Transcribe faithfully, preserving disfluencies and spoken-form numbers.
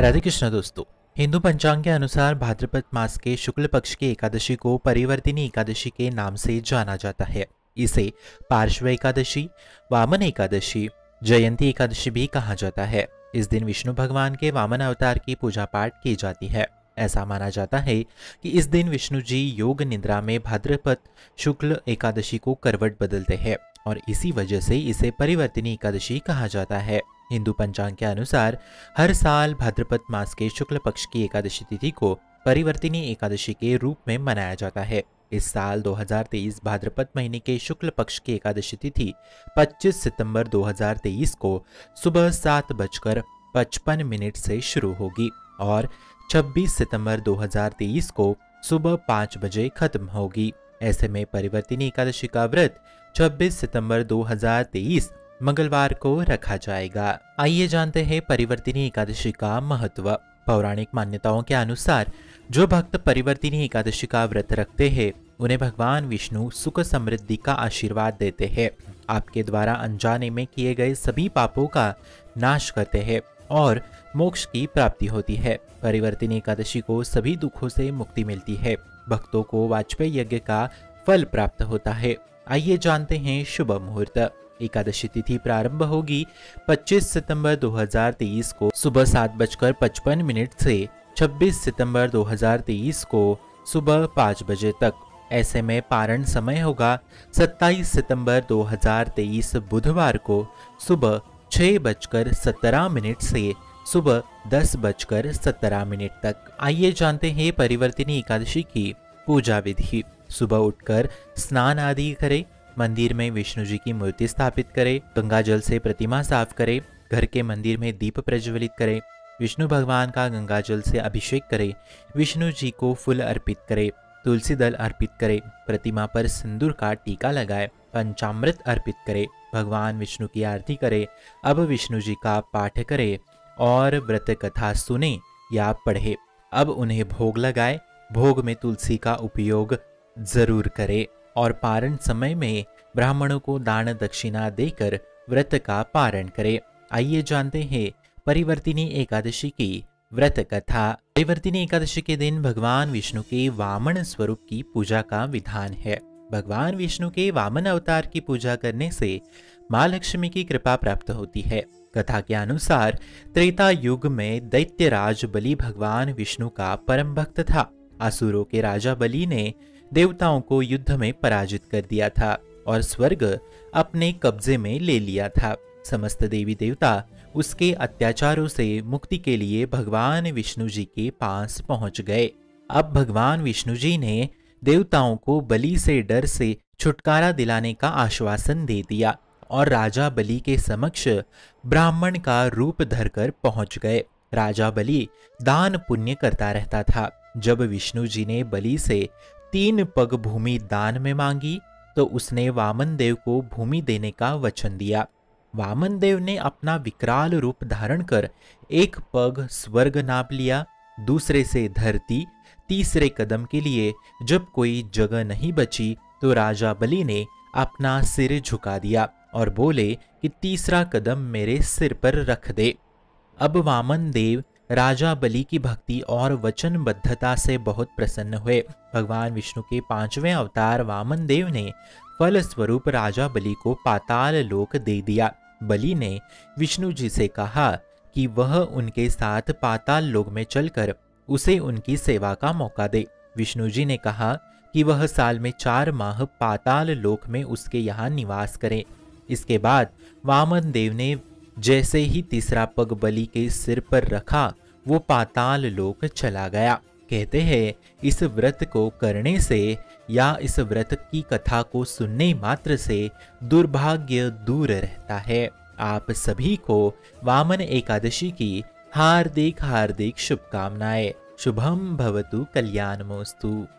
राधे कृष्ण दोस्तों, हिंदू पंचांग के अनुसार भाद्रपद मास के शुक्ल पक्ष की एकादशी को परिवर्तिनी एकादशी के नाम से जाना जाता है। इसे पार्श्व एकादशी, वामन एकादशी, जयंती एकादशी भी कहा जाता है। इस दिन विष्णु भगवान के वामन अवतार की पूजा पाठ की जाती है। ऐसा माना जाता है कि इस दिन विष्णु जी योग निद्रा में भाद्रपद शुक्ल एकादशी को करवट बदलते हैं और इसी वजह से इसे परिवर्तिनी एकादशी कहा जाता है। हिंदू पंचांग के अनुसार हर साल भाद्रपद मास के शुक्ल पक्ष की एकादशी तिथि को परिवर्तिनी एकादशी के रूप में मनाया जाता है। इस साल दो हज़ार तेईस भाद्रपद महीने के शुक्ल पक्ष की एकादशी तिथि पच्चीस सितंबर दो हज़ार तेईस को सुबह सात बजकर पचपन मिनट से शुरू होगी और छब्बीस सितंबर दो हज़ार तेईस को सुबह पाँच बजे खत्म होगी। ऐसे में परिवर्तिनी एकादशी का व्रत छब्बीस सितंबर दो हज़ार तेईस मंगलवार को रखा जाएगा। आइए जानते हैं परिवर्तिनी एकादशी का महत्व। पौराणिक मान्यताओं के अनुसार जो भक्त परिवर्तिनी एकादशी का व्रत रखते हैं उन्हें भगवान विष्णु सुख समृद्धि का आशीर्वाद देते हैं, आपके द्वारा अनजाने में किए गए सभी पापों का नाश करते हैं और मोक्ष की प्राप्ति होती है। परिवर्तिनी एकादशी को सभी दुखों से मुक्ति मिलती है। भक्तों को वाजपेयी यज्ञ का फल प्राप्त होता है। आइए जानते हैं शुभ मुहूर्त। एकादशी तिथि प्रारंभ होगी पच्चीस सितंबर दो हज़ार तेईस को सुबह सात बजकर पचपन मिनट से छब्बीस सितंबर दो हज़ार तेईस को सुबह पाँच बजे तक। ऐसे में पारण समय होगा सत्ताईस सितंबर दो हज़ार तेईस बुधवार को सुबह छः बजकर सत्रह मिनट से सुबह दस बजकर सत्रह मिनट तक। आइए जानते हैं परिवर्तिनी एकादशी की पूजा विधि। सुबह उठकर स्नान आदि करें, मंदिर में विष्णु जी की मूर्ति स्थापित करें, गंगा जल से प्रतिमा साफ करें, घर के मंदिर में दीप प्रज्वलित करें, विष्णु भगवान का गंगा जल से अभिषेक करें, विष्णु जी को फूल अर्पित करें, तुलसी दल अर्पित करें, प्रतिमा पर सिंदूर का टीका लगाएं, पंचामृत अर्पित करें, भगवान विष्णु की आरती करें, अब विष्णु जी का पाठ करें और व्रत कथा सुने या पढ़े। अब उन्हें भोग लगाए, भोग में तुलसी का उपयोग जरूर करें और पारण समय में ब्राह्मणों को दान दक्षिणा देकर व्रत का पारण करें। आइए जानते हैं परिवर्तिनी एकादशी की व्रत कथा। परिवर्तिनी एकादशी के दिन भगवान विष्णु के वामन स्वरूप की पूजा का विधान है। भगवान विष्णु के वामन अवतार की पूजा करने से माँ लक्ष्मी की कृपा प्राप्त होती है। कथा के अनुसार त्रेता युग में दैत्यराज बलि भगवान विष्णु का परम भक्त था। असुरों के राजा बलि ने देवताओं को युद्ध में पराजित कर दिया था और स्वर्ग अपने कब्जे में ले लिया था। समस्त देवी देवता उसके अत्याचारों से मुक्ति के लिए भगवान विष्णु जी के पास पहुंच गए। अब भगवान विष्णु जी ने देवताओं को बलि से डर से छुटकारा दिलाने का आश्वासन दे दिया और राजा बलि के समक्ष ब्राह्मण का रूप धरकर पहुंच गए। राजा बलि दान पुण्य करता रहता था। जब विष्णु जी ने बलि से तीन पग भूमि दान में मांगी तो उसने वामन देव को भूमि देने का वचन दिया। वामन देव ने अपना विकराल रूप धारण कर एक पग स्वर्ग नाप लिया, दूसरे से धरती, तीसरे कदम के लिए जब कोई जगह नहीं बची तो राजा बलि ने अपना सिर झुका दिया और बोले कि तीसरा कदम मेरे सिर पर रख दे। अब वामन देव राजा बलि की भक्ति और वचनबद्धता से बहुत प्रसन्न हुए। भगवान विष्णु के पांचवें अवतार वामन देव ने फल स्वरूप राजा बलि को पाताल लोक दे दिया। बलि ने विष्णु जी से कहा कि वह उनके साथ पाताल लोक में चलकर उसे उनकी सेवा का मौका दे। विष्णु जी ने कहा कि वह साल में चार माह पाताल लोक में उसके यहाँ निवास करें। इसके बाद वामन देव ने जैसे ही तीसरा पग बलि के सिर पर रखा वो पाताल लोक चला गया। कहते हैं इस व्रत को करने से या इस व्रत की कथा को सुनने मात्र से दुर्भाग्य दूर रहता है। आप सभी को वामन एकादशी की हार्दिक हार्दिक शुभकामनाएं। शुभम भवतु कल्याणमोस्तु।